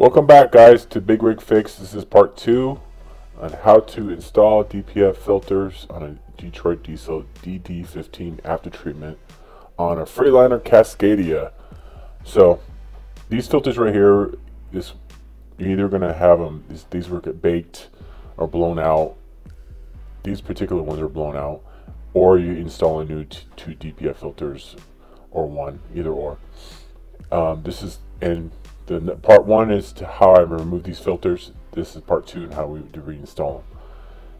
Welcome back, guys, to Big Rig Fix. This is part 2 on how to install DPF filters on a Detroit Diesel DD15 after treatment on a Freightliner Cascadia. So these filters right here, you're either going to have them, these will get baked or blown out. These particular ones are blown out, or you install a new two DPF filters, or one, either or. This is in the part 1 is to how I remove these filters. This is part 2 and how we do reinstall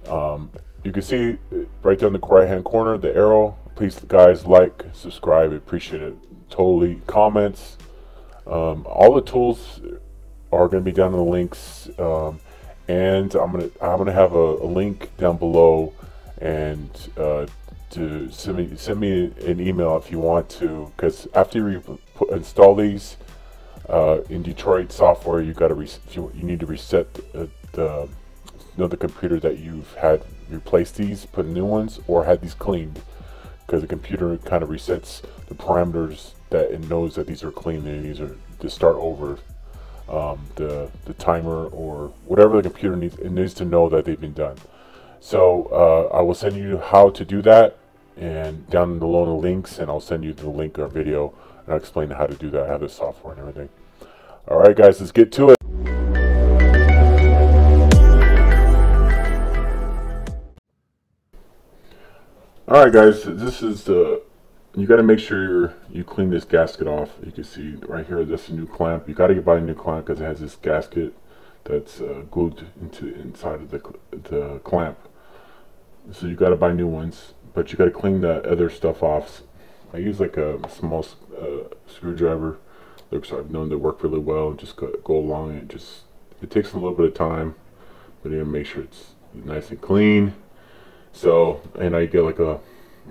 them. You can see right down the right hand corner the arrow. Please, guys, like, subscribe, appreciate it totally. Comments, all the tools are going to be down in the links, and I'm gonna have a link down below, and to send me an email if you want to, because after you install these in Detroit software, you got to you need to reset the computer that you've had replace these, put new ones, or had these cleaned, because the computer kind of resets the parameters that it knows that these are clean and these are to start over. The timer or whatever the computer needs, it needs to know that they've been done. So I will send you how to do that, and down below the links, and I'll send you the link or video, and I'll explain how to do that, how the software and everything. All right, guys, let's get to it. All right, guys, this is the, you got to make sure you clean this gasket off. You can see right here, that's a new clamp. You got to buy a new clamp because it has this gasket that's glued into inside of the clamp. So you got to buy new ones, but you got to clean that other stuff off. I use like a small screwdriver. Looks, I've known they work really well. Just go along, and it takes a little bit of time, but you gotta make sure it's nice and clean. So, and I get like a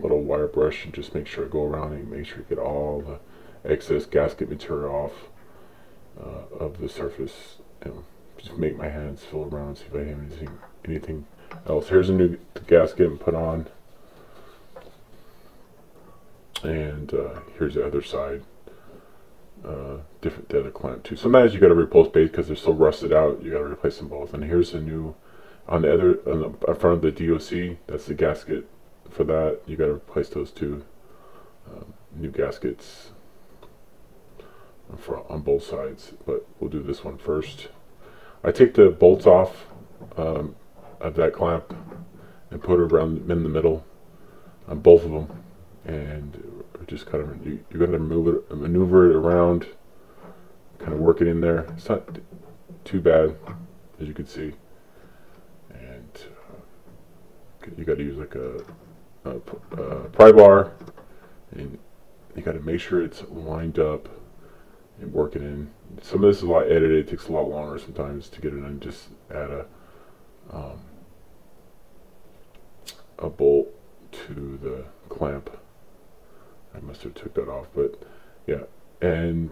little wire brush and just make sure I go around and make sure you get all the excess gasket material off of the surface, and just make my hands feel around, see if I have anything else. Here's a new gasket and put on, and here's the other side, different, the other clamp too. Sometimes you got to replace base because they're so rusted out. You got to replace them both. And here's the new on the front of the DOC. That's the gasket for that. You got to replace those two new gaskets on both sides, but we'll do this one first. I take the bolts off of that clamp and put it around in the middle on both of them, and just kind of you're going to maneuver it around, kind of work it in there. It's not too bad, as you can see, and you got to use like a pry bar, and you got to make sure it's lined up and work it in. Some of this is a lot edited. It takes a lot longer sometimes to get it in. Just add a bolt to the clamp. I must have took that off, but yeah, and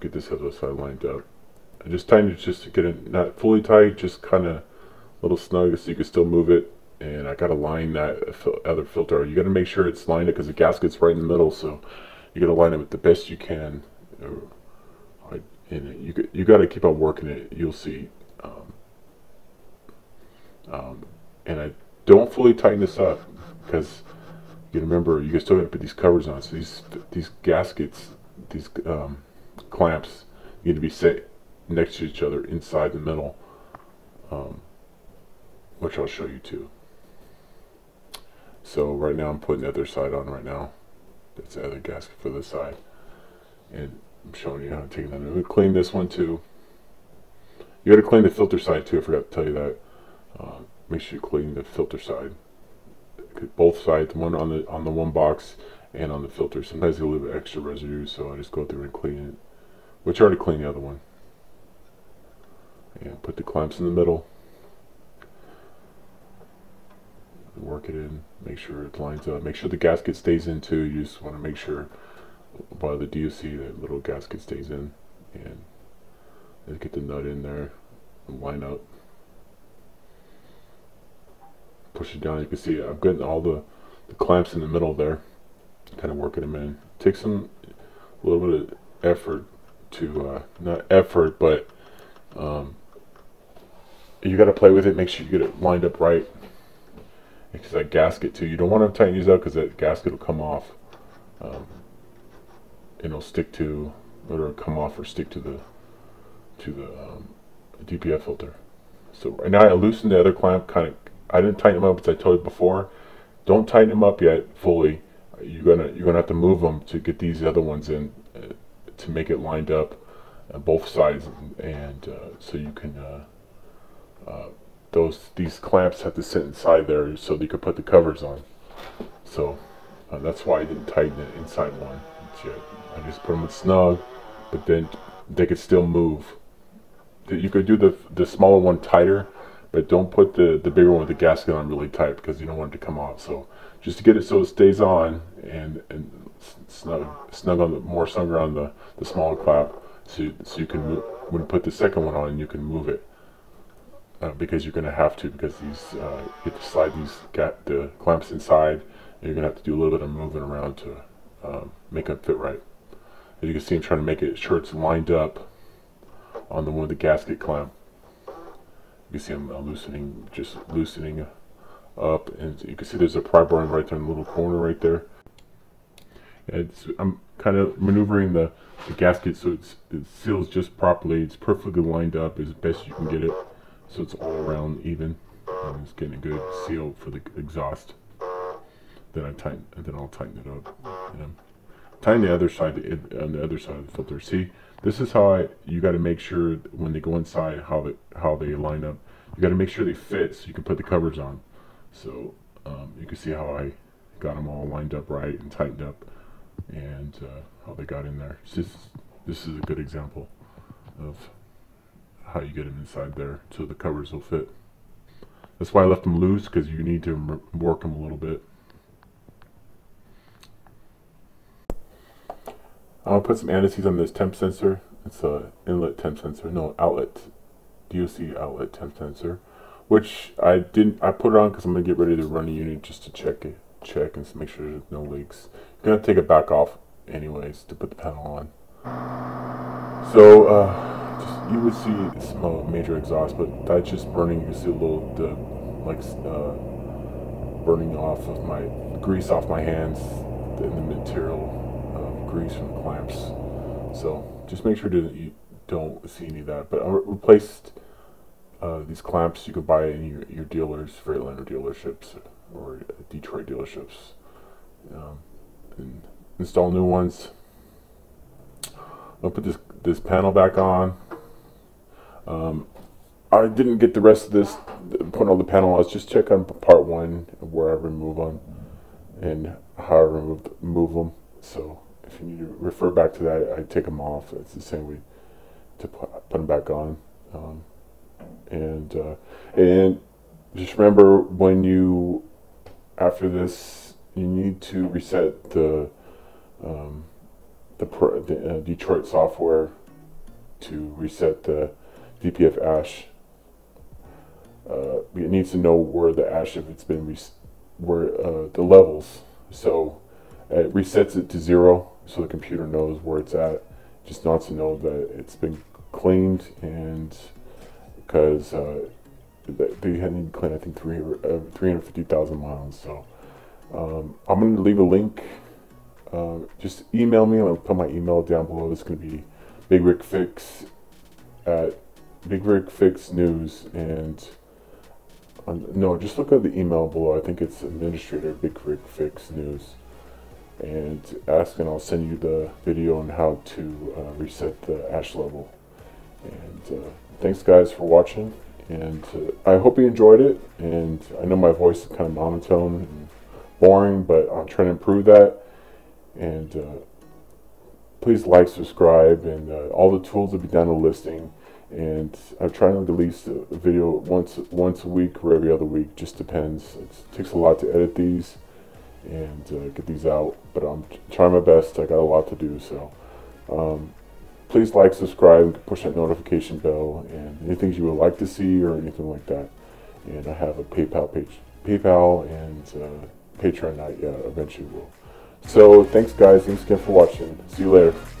get this other side lined up. I just tightened it just to get it not fully tight, just kind of a little snug so you can still move it. And I got to line that other filter. You got to make sure it's lined up because the gasket's right in the middle, so you got to line it with the best you can. And you got to keep on working it. You'll see. And I don't fully tighten this up because you remember you still got to put these covers on. So these gaskets, these clamps, need to be set next to each other inside the middle, which I'll show you too. So right now I'm putting the other side on right now. That's the other gasket for this side, and I'm showing you how to take that. I'm going to clean this one too. You got to clean the filter side too. I forgot to tell you that. Make sure you clean the filter side, both sides, one on the one box and on the filter. Sometimes you leave extra residue, so I just go through and clean it, which I already cleaned the other one. And put the clamps in the middle. Work it in. Make sure it lines up. Make sure the gasket stays in too. You just want to make sure by the DOC that little gasket stays in, and get the nut in there and line up. Push it down. You can see I've gotten all the clamps in the middle there, kind of working them in. Takes a little bit of effort to not effort, but You got to play with it, make sure you get it lined up right. Because that gasket too, you don't want to tighten these up because that gasket will come off. It'll stick to, or come off or stick to the DPF filter. So right now I loosened the other clamp. I didn't tighten them up, as I told you before. Don't tighten them up yet fully. You're gonna have to move them to get these other ones in to make it lined up on both sides, and so you can. These clamps have to sit inside there so that you can put the covers on. So that's why I didn't tighten it inside one. I just put them in snug, but then they could still move. You could do the smaller one tighter, but don't put the bigger one with the gasket on really tight because you don't want it to come off. So just to get it so it stays on and snug on the more snug on the smaller clamp, so you can move, when you put the second one on, you can move it. Because you're going to have to, because these you have to slide the clamps inside, and you're going to have to do a little bit of moving around to make them fit right. As you can see, I'm trying to make it sure it's lined up on the one with the gasket clamp. You can see I'm loosening up, and you can see there's a pry bar right there in the little corner right there. And I'm kind of maneuvering the gasket so it seals just properly. It's perfectly lined up as best you can get it. So it's all around even. I'm just getting a good seal for the exhaust. Then I'll tighten it up. And tighten the other side on the other side of the filter. See, this is how you got to make sure when they go inside how they line up. You got to make sure they fit so you can put the covers on. So you can see how I got them all lined up right and tightened up, and how they got in there. This is a good example of how you get them inside there so the covers will fit. That's why I left them loose, because you need to work them a little bit. I'll put some anti-seize on this temp sensor. It's a inlet temp sensor, no, outlet, DOC outlet temp sensor, which I put it on because I'm gonna get ready to run a unit just to check and make sure there's no leaks. You're gonna take it back off anyways to put the panel on. So you would see smell major exhaust, but that's just burning. You can see a little burning off of my grease off my hands and the material of grease from the clamps. So just make sure that you don't see any of that. But I replaced these clamps. You could buy in your dealers, Freightliner dealerships or Detroit dealerships, and install new ones. I'll put this panel back on. I didn't get the rest of this putting on the panel. I was just checking on part one where I remove them and how I move them. So if you need to refer back to that, I take them off. It's the same way to put them back on. And just remember, when you after this, you need to reset the Detroit software to reset the DPF ash. It needs to know where the ash, if it's been the levels. So it resets it to 0, so the computer knows where it's at. Just wants to know that it's been cleaned, and because they had to clean, I think 350,000 miles. So I'm going to leave a link. Just email me. I'll put my email down below. It's going to be Big Rig Fix at Big Rig Fix News, and no, just look at the email below. I think it's administrator Big Rig Fix News, and ask, and I'll send you the video on how to reset the ash level. And thanks guys for watching, and I hope you enjoyed it. And I know my voice is kind of monotone and boring, but I'm trying to improve that. And please like, subscribe, and all the tools will be down in the listing. And I'm trying to release a video once a week or every other week, just depends. It takes a lot to edit these and get these out, but I'm trying my best. I got a lot to do, so please like, subscribe, push that notification bell, and anything you would like to see or anything like that. And I have a PayPal page, PayPal and Patreon, eventually will. So thanks guys, thanks again for watching. See you later.